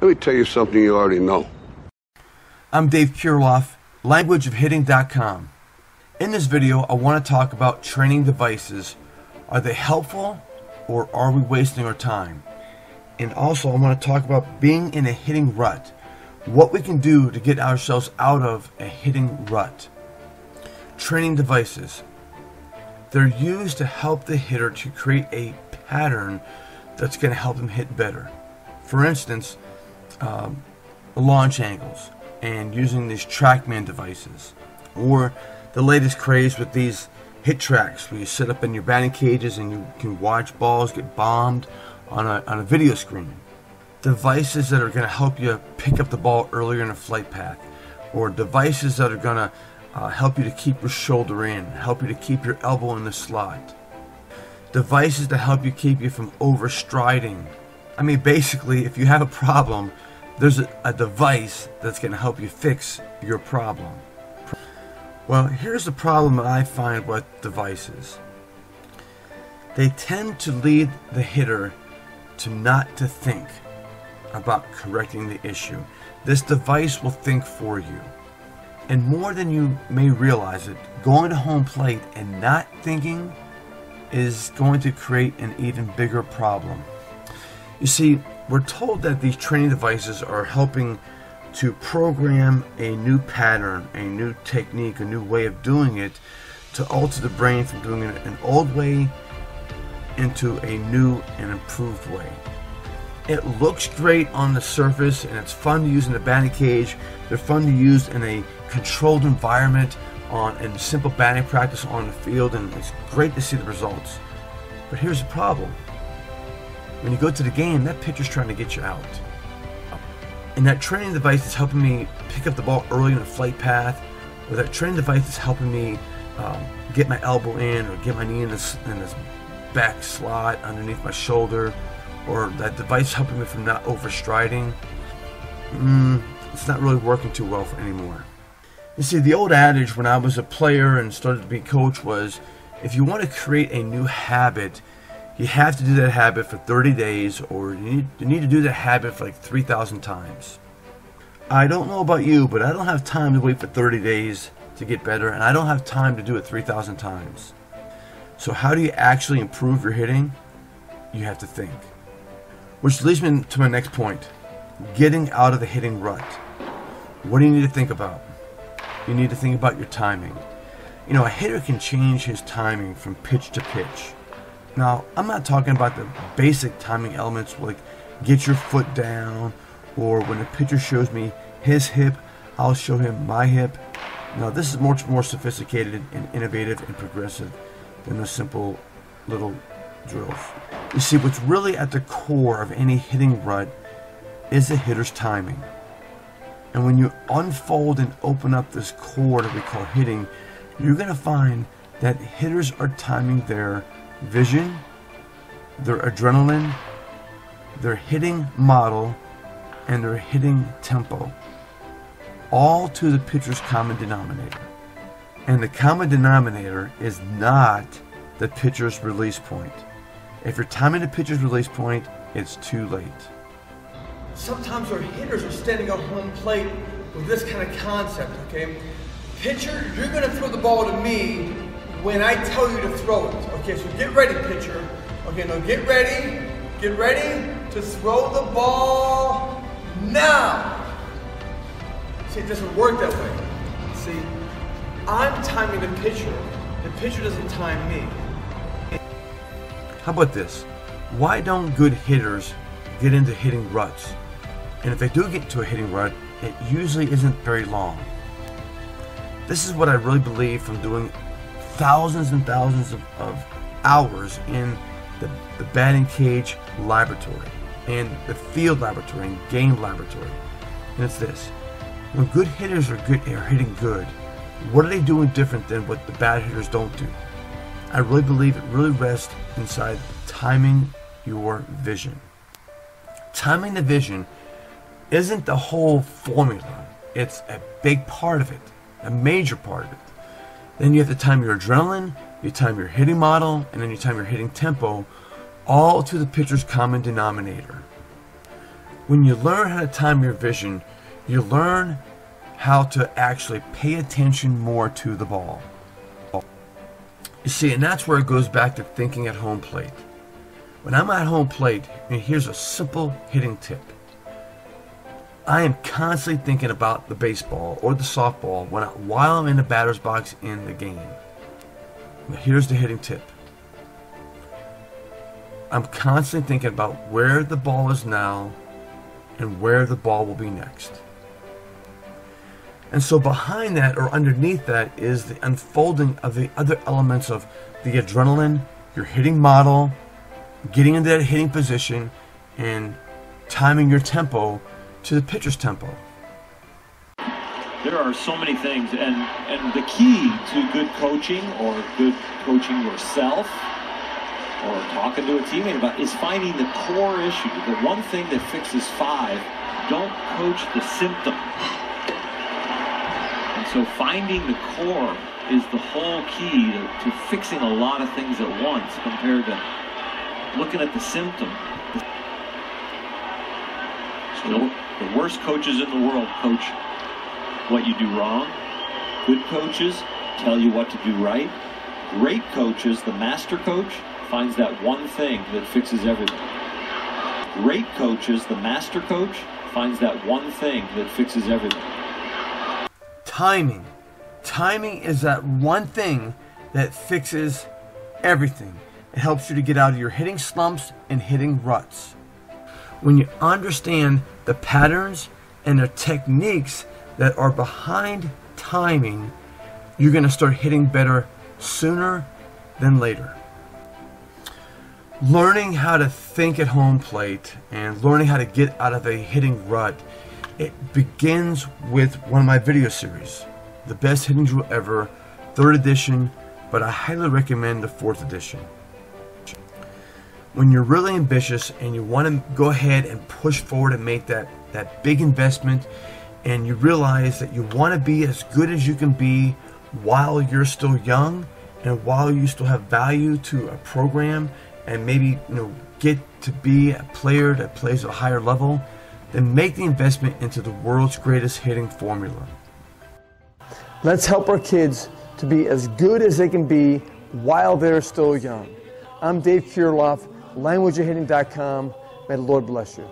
Let me tell you something you already know. I'm Dave Kirilloff, languageofhitting.com. In this video, I want to talk about training devices. Are they helpful, or are we wasting our time? And also, I want to talk about being in a hitting rut. What we can do to get ourselves out of a hitting rut. Training devices. They're used to help the hitter to create a pattern that's going to help them hit better. For instance, launch angles and using these TrackMan devices, or the latest craze with these hit tracks where you sit up in your batting cages and you can watch balls get bombed on a video screen. Devices that are going to help you pick up the ball earlier in a flight path, or devices that are going to help you to keep your shoulder in, help you to keep your elbow in the slot. Devices that help you keep you from overstriding. I mean, basically, if you have a problem, there's a device that's going to help you fix your problem. Well, here's the problem that I find with devices. They tend to lead the hitter to not to think about correcting the issue. This device will think for you. And more than you may realize it, going to home plate and not thinking is going to create an even bigger problem. You see, we're told that these training devices are helping to program a new pattern, a new technique, a new way of doing it, to alter the brain from doing it an old way into a new and improved way. It looks great on the surface, and it's fun to use in the batting cage. They're fun to use in a controlled environment in simple batting practice on the field, and it's great to see the results. But here's the problem. When you go to the game, that pitcher's trying to get you out. And that training device is helping me pick up the ball early in the flight path, or that training device is helping me get my elbow in, or get my knee in this back slot underneath my shoulder, or that device helping me from not overstriding, it's not really working too well anymore. You see, the old adage when I was a player and started to be coach was, if you want to create a new habit, you have to do that habit for 30 days, or you need to do that habit for like 3,000 times. I don't know about you, but I don't have time to wait for 30 days to get better, and I don't have time to do it 3,000 times. So how do you actually improve your hitting? You have to think. Which leads me to my next point, getting out of the hitting rut. What do you need to think about? You need to think about your timing. You know, a hitter can change his timing from pitch to pitch. Now, I'm not talking about the basic timing elements like get your foot down, or when the pitcher shows me his hip, I'll show him my hip. Now, this is much more sophisticated and innovative and progressive than the simple little drills. You see, what's really at the core of any hitting rut is the hitter's timing. And when you unfold and open up this core that we call hitting, you're going to find that hitters are timing their vision, their adrenaline, their hitting model, and their hitting tempo, all to the pitcher's common denominator. And the common denominator is not the pitcher's release point. If you're timing the pitcher's release point, it's too late. Sometimes our hitters are standing on home plate with this kind of concept, okay? Pitcher, you're going to throw the ball to me when I tell you to throw it. Okay, so get ready, pitcher. Okay, now get ready to throw the ball now. See, it doesn't work that way. See, I'm timing the pitcher. The pitcher doesn't time me. How about this? Why don't good hitters get into hitting ruts? And if they do get into a hitting rut, it usually isn't very long. This is what I really believe from doing thousands and thousands of hours in the batting cage laboratory, and the field laboratory, and game laboratory. And it's this: when good hitters are hitting good, what are they doing different than what the bad hitters don't do? I really believe it really rests inside timing your vision. Timing the vision isn't the whole formula. It's a big part of it, a major part of it. Then you have to time your adrenaline, you time your hitting model, and then you time your hitting tempo, all to the pitcher's common denominator. When you learn how to time your vision, you learn how to actually pay attention more to the ball. You see, and that's where it goes back to thinking at home plate. When I'm at home plate, and here's a simple hitting tip, I am constantly thinking about the baseball or the softball while I'm in the batter's box in the game. Now here's the hitting tip. I'm constantly thinking about where the ball is now and where the ball will be next. And so behind that, or underneath that, is the unfolding of the other elements of the adrenaline, your hitting model, getting into that hitting position, and timing your tempo to the pitcher's tempo. There are so many things, and the key to good coaching yourself, or talking to a teammate about, is finding the core issue, the one thing that fixes five. Don't coach the symptom. And so finding the core is the whole key to fixing a lot of things at once, compared to looking at the symptom. So the worst coaches in the world coach what you do wrong. Good coaches tell you what to do right. Great coaches, the master coach, finds that one thing that fixes everything. Great coaches, the master coach, finds that one thing that fixes everything. Timing. Timing is that one thing that fixes everything. It helps you to get out of your hitting slumps and hitting ruts. When you understand the patterns and the techniques that are behind timing, you're going to start hitting better sooner than later. Learning how to think at home plate and learning how to get out of a hitting rut, it begins with one of my video series, The Best Hitting Drill Ever, 3rd edition, but I highly recommend the 4th edition. When you're really ambitious and you want to go ahead and push forward and make that big investment, and you realize that you want to be as good as you can be while you're still young and while you still have value to a program, and maybe, you know, get to be a player that plays at a higher level, then make the investment into the world's greatest hitting formula. Let's help our kids to be as good as they can be while they're still young. I'm Dave Kirilloff, languaofhitting.com. May the Lord bless you.